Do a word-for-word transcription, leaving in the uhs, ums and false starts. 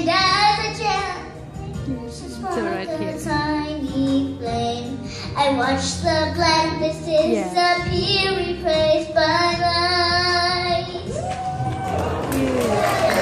And there's a gem just for the tiny flame. I watch the blackness disappear, replaced by light. Yeah.